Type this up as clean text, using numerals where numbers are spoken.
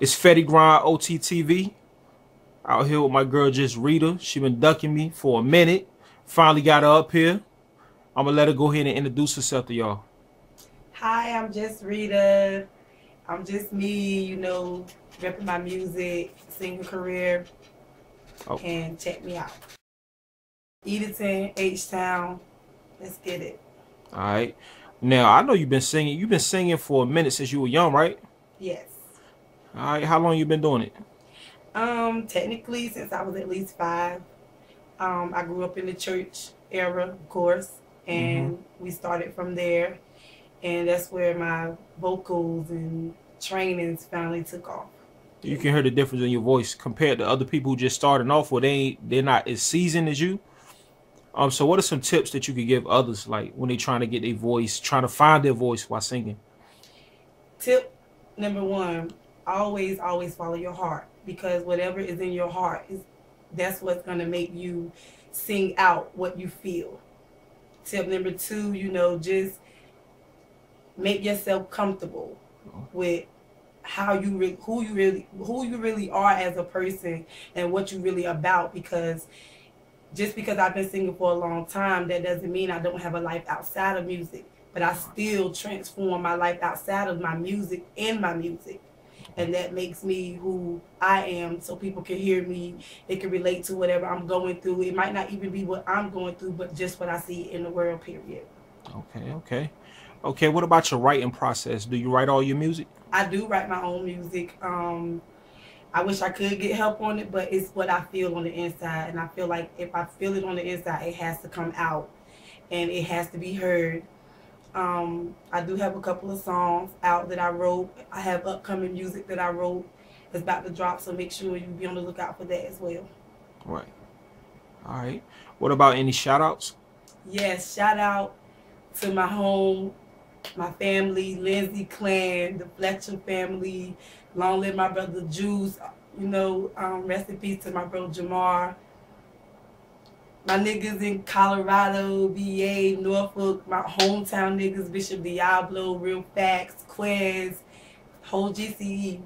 It's Fetty Grind O-T-T-V. Out here with my girl Just Rita. She been ducking me for a minute. Finally got her up here. I'm going to let her go ahead and introduce herself to y'all. Hi, I'm Just Rita. I'm just me, you know, repping my music, singing career. Oh. And check me out. Edenton, H-Town. Let's get it. All right. Now, I know you've been singing. You've been singing for a minute since you were young, right? Yes. All right. How long you been doing it? Technically, since I was at least 5. I grew up in the church era, of course, and we started from there. And that's where my vocals and trainings finally took off. You can hear the difference in your voice compared to other people who just starting off where they're not as seasoned as you. So what are some tips that you could give others, like when they're trying to get their voice, trying to find their voice while singing? Tip number 1, always follow your heart, because whatever is in your heart, that's what's going to make you sing out what you feel. Tip number 2, you know, just make yourself comfortable with how you who you really are as a person and what you really about, because just because I've been singing for a long time, that doesn't mean I don't have a life outside of music, but I still transform my life outside of my music in my music. And that makes me who I am, so people can hear me. They can relate to whatever I'm going through. It might not even be what I'm going through, but just what I see in the world, period. Okay, okay. Okay, what about your writing process? Do you write all your music? I do write my own music. I wish I could get help on it, but it's what I feel on the inside. And I feel like if I feel it on the inside, it has to come out and it has to be heard. I do have a couple of songs out that I wrote. I have upcoming music that I wrote that's about to drop, so make sure you be on the lookout for that as well. Right. All right. What about any shout-outs? Yes, shout-out to my home, my family, Lindsey Clan, the Fletcher family. Long live my brother Juice. You know, rest in peace to my bro Jamar. My niggas in Colorado, BA, Norfolk, my hometown niggas, Bishop Diablo, Real Facts, Quez, whole G C E.